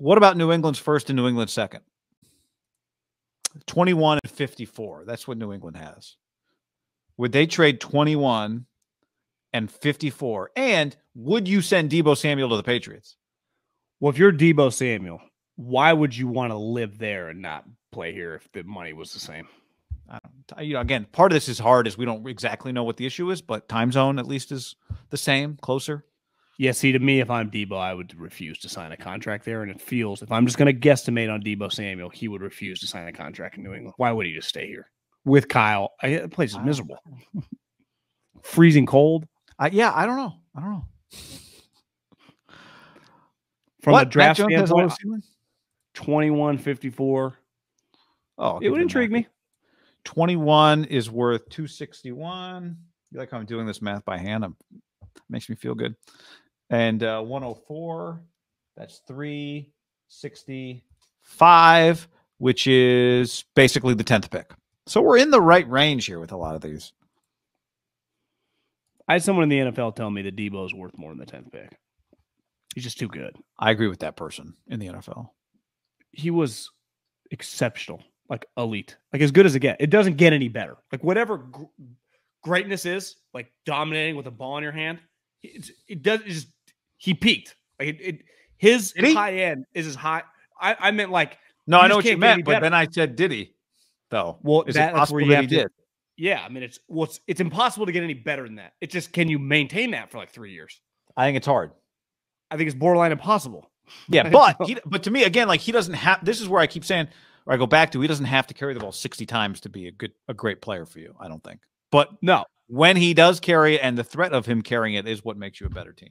What about New England's first and New England's second? 21 and 54. That's what New England has. Would they trade 21 and 54? And would you send Deebo Samuel to the Patriots? Well, if you're Deebo Samuel, why would you want to live there and not play here if the money was the same? You know, again, part of this is hard as we don't exactly know what the issue is, but time zone at least is the same, closer. Yeah, see, to me, if I'm Deebo, I would refuse to sign a contract there, and it feels, if I'm just going to guesstimate on Deebo Samuel, he would refuse to sign a contract in New England. Why would he just stay here? With Kyle, the place is miserable. Freezing cold. Yeah, I don't know. I don't know. From the draft standpoint, 21-54. Oh, it would intrigue me. 21 is worth 261. You like how I'm doing this math by hand? It makes me feel good. And 104, that's 365, which is basically the 10th pick. So we're in the right range here with a lot of these. I had someone in the NFL tell me that Deebo is worth more than the 10th pick. He's just too good. I agree with that person in the NFL. He was exceptional. Like elite, like as good as it gets. It doesn't get any better. Like whatever greatness is, like dominating with a ball in your hand, he peaked. Like his high end is as high. I meant like. No, I know what you meant, but then I said, did he? Though, well, is it possible that he did? Yeah, I mean, it's impossible to get any better than that. It's just, can you maintain that for like 3 years? I think it's hard. I think it's borderline impossible. Yeah, but to me again, like he doesn't have. This is where I keep saying. Or I go back to, he doesn't have to carry the ball 60 times to be a great player for you, I don't think. But no, when he does carry it and the threat of him carrying it is what makes you a better team.